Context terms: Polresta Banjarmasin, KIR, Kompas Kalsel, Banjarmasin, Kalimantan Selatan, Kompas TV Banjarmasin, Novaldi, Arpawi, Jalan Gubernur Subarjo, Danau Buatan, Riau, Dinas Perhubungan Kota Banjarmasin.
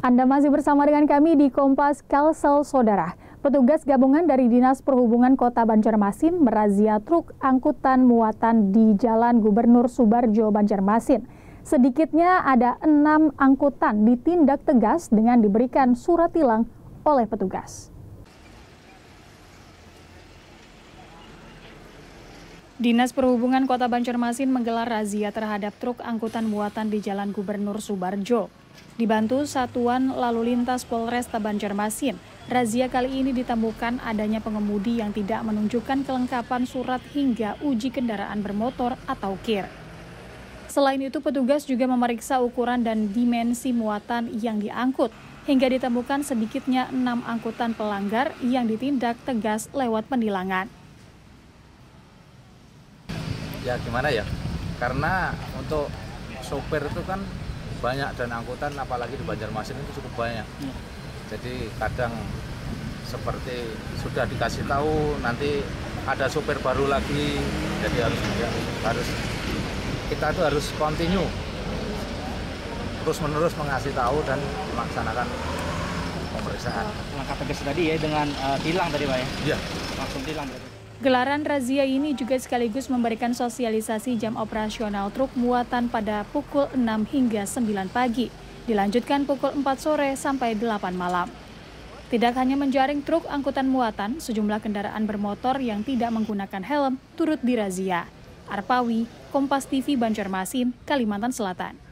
Anda masih bersama dengan kami di Kompas Kalsel, Saudara. Petugas gabungan dari Dinas Perhubungan Kota Banjarmasin merazia truk angkutan muatan di Jalan Gubernur Subarjo, Banjarmasin. Sedikitnya ada 6 angkutan ditindak tegas dengan diberikan surat tilang oleh petugas. Dinas Perhubungan Kota Banjarmasin menggelar razia terhadap truk angkutan muatan di Jalan Gubernur Subarjo. Dibantu Satuan Lalu Lintas Polresta Banjarmasin, razia kali ini ditemukan adanya pengemudi yang tidak menunjukkan kelengkapan surat hingga uji kendaraan bermotor atau KIR. Selain itu, petugas juga memeriksa ukuran dan dimensi muatan yang diangkut, hingga ditemukan sedikitnya 6 angkutan pelanggar yang ditindak tegas lewat penilangan. Ya gimana ya, karena untuk sopir itu kan banyak dan angkutan apalagi di Banjarmasin itu cukup banyak. Jadi kadang seperti sudah dikasih tahu nanti ada sopir baru lagi, jadi harus kita itu harus continue terus-menerus mengasih tahu dan melaksanakan pemeriksaan. Langkah tegas tadi ya dengan tilang tadi Pak ya? Iya. Langsung tilang berarti. Gelaran razia ini juga sekaligus memberikan sosialisasi jam operasional truk muatan pada pukul 6 hingga 9 pagi. Dilanjutkan pukul 4 sore sampai 8 malam. Tidak hanya menjaring truk angkutan muatan, sejumlah kendaraan bermotor yang tidak menggunakan helm turut dirazia. Arpawi, Kompas TV Banjarmasin, Kalimantan Selatan.